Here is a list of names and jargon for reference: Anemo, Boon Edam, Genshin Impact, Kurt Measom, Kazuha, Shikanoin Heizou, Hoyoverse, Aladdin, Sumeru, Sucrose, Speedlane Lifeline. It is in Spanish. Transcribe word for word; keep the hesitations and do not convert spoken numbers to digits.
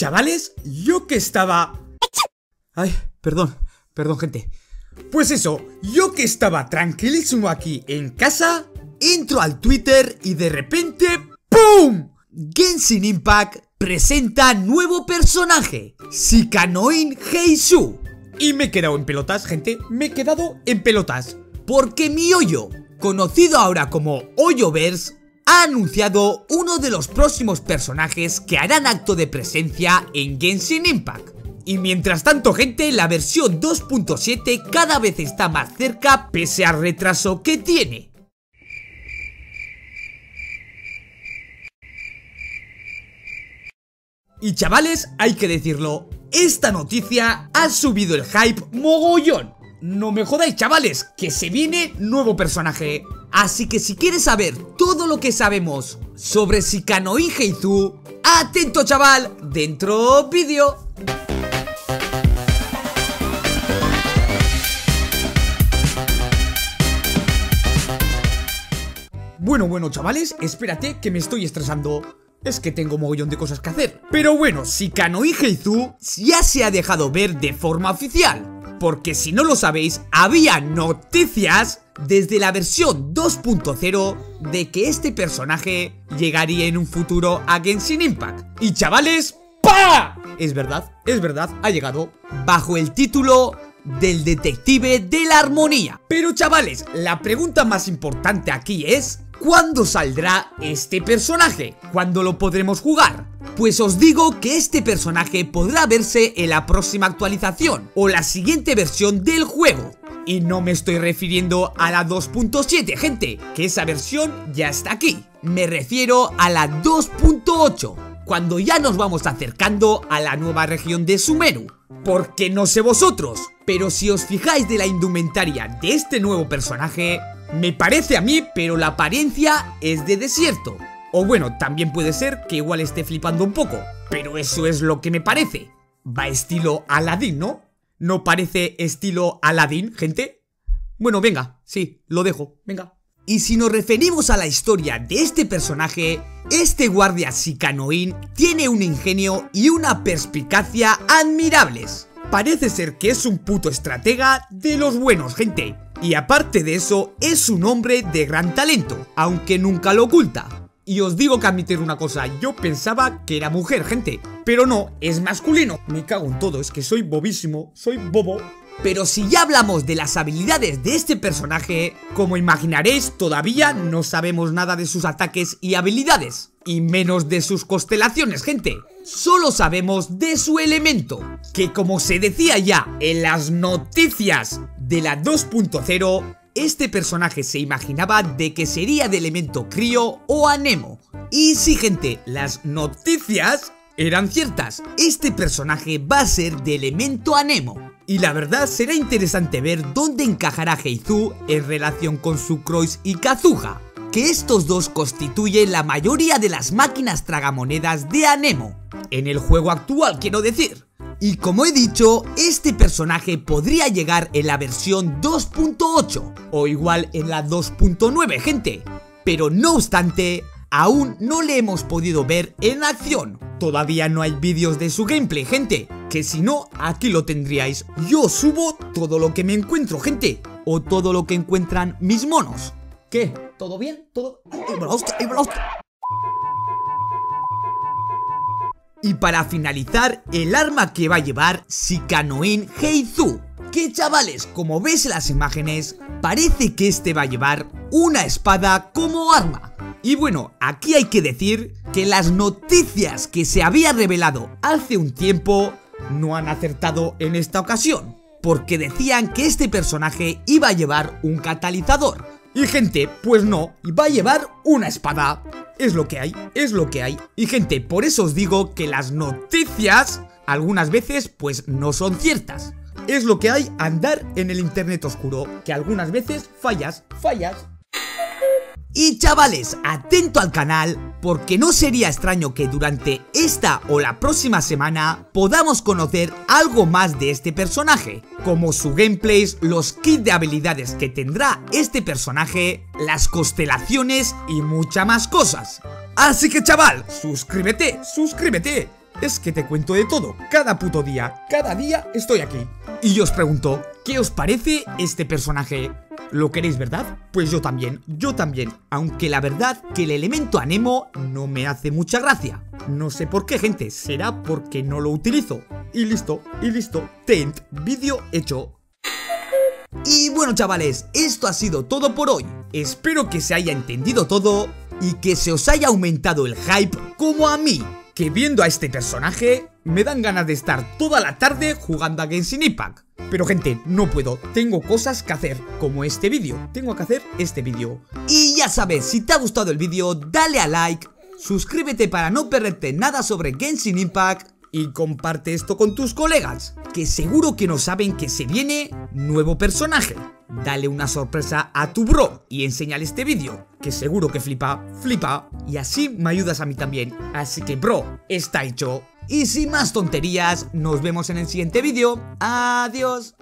Chavales, yo que estaba... Ay, perdón, perdón gente. Pues eso, yo que estaba tranquilísimo aquí en casa, entro al Twitter y de repente... ¡Pum! Genshin Impact presenta nuevo personaje, Shikanoin Heizou. Y me he quedado en pelotas, gente, me he quedado en pelotas. Porque mi hoyo, conocido ahora como Hoyoverse, ha anunciado uno de los próximos personajes que harán acto de presencia en Genshin Impact. Y mientras tanto, gente, la versión dos punto siete cada vez está más cerca pese al retraso que tiene. Y chavales, hay que decirlo, esta noticia ha subido el hype mogollón. No me jodáis, chavales, que se viene nuevo personaje. Así que si quieres saber todo lo que sabemos sobre Shikanoin Heizou, atento chaval, dentro vídeo. Bueno, bueno chavales, espérate que me estoy estresando. Es que tengo mogollón de cosas que hacer. Pero bueno, Shikanoin Heizou ya se ha dejado ver de forma oficial. Porque si no lo sabéis, había noticias desde la versión dos punto cero de que este personaje llegaría en un futuro a Genshin Impact. Y chavales, ¡pa! Es verdad, es verdad, ha llegado bajo el título... del detective de la armonía. Pero chavales, la pregunta más importante aquí es ¿cuándo saldrá este personaje? ¿Cuándo lo podremos jugar? Pues os digo que este personaje podrá verse en la próxima actualización o la siguiente versión del juego. Y no me estoy refiriendo a la dos punto siete, gente, que esa versión ya está aquí. Me refiero a la dos punto ocho, cuando ya nos vamos acercando a la nueva región de Sumeru. Porque no sé vosotros, pero si os fijáis de la indumentaria de este nuevo personaje, me parece a mí, pero la apariencia es de desierto. O bueno, también puede ser que igual esté flipando un poco, pero eso es lo que me parece. Va estilo Aladdin, ¿no? ¿No parece estilo Aladdin, gente? Bueno, venga, sí, lo dejo, venga. Y si nos referimos a la historia de este personaje, este guardia Shikanoin tiene un ingenio y una perspicacia admirables. Parece ser que es un puto estratega de los buenos, gente. Y aparte de eso, es un hombre de gran talento, aunque nunca lo oculta. Y os digo que admitir una cosa, yo pensaba que era mujer, gente, pero no, es masculino. Me cago en todo, es que soy bobísimo, soy bobo. Pero si ya hablamos de las habilidades de este personaje, como imaginaréis, todavía no sabemos nada de sus ataques y habilidades, y menos de sus constelaciones, gente. Solo sabemos de su elemento, que como se decía ya en las noticias de la dos punto cero, este personaje se imaginaba de que sería de elemento crío o anemo. Y sí, gente, las noticias eran ciertas. Este personaje va a ser de elemento anemo. Y la verdad será interesante ver dónde encajará Heizou en relación con Sucrose y Kazuha, que estos dos constituyen la mayoría de las máquinas tragamonedas de Anemo, en el juego actual quiero decir. Y como he dicho, este personaje podría llegar en la versión dos punto ocho o igual en la dos punto nueve, gente, pero no obstante, aún no le hemos podido ver en acción. Todavía no hay vídeos de su gameplay, gente, que si no, aquí lo tendríais. Yo subo todo lo que me encuentro, gente, o todo lo que encuentran mis monos. ¿Qué? ¿Todo bien? ¿Todo? ¡Ay, la hostia! ¡Ay, la hostia! Y para finalizar, el arma que va a llevar Shikanoin Heizou, que chavales, como ves en las imágenes, parece que este va a llevar una espada como arma. Y bueno, aquí hay que decir que las noticias que se había revelado hace un tiempo no han acertado en esta ocasión, porque decían que este personaje iba a llevar un catalizador. Y gente, pues no, va a llevar una espada. Es lo que hay, es lo que hay. Y gente, por eso os digo que las noticias algunas veces pues no son ciertas. Es lo que hay andar en el internet oscuro, que algunas veces fallas, fallas. Y chavales, atento al canal, porque no sería extraño que durante esta o la próxima semana podamos conocer algo más de este personaje, como su gameplay, los kits de habilidades que tendrá este personaje, las constelaciones y muchas más cosas. Así que chaval, suscríbete, suscríbete, es que te cuento de todo, cada puto día, cada día estoy aquí. Y yo os pregunto, ¿qué os parece este personaje? ¿Lo queréis, verdad? Pues yo también, yo también, aunque la verdad que el elemento anemo no me hace mucha gracia. No sé por qué, gente, será porque no lo utilizo. Y listo, y listo, tent, vídeo hecho. Y bueno, chavales, esto ha sido todo por hoy. Espero que se haya entendido todo y que se os haya aumentado el hype como a mí, que viendo a este personaje me dan ganas de estar toda la tarde jugando a Genshin Impact. Pero gente, no puedo, tengo cosas que hacer, como este vídeo, tengo que hacer este vídeo. Y ya sabes, si te ha gustado el vídeo, dale a like, suscríbete para no perderte nada sobre Genshin Impact y comparte esto con tus colegas, que seguro que no saben que se viene nuevo personaje. Dale una sorpresa a tu bro y enséñale este vídeo, que seguro que flipa, flipa, y así me ayudas a mí también. Así que bro, está hecho. Y sin más tonterías, nos vemos en el siguiente vídeo. Adiós.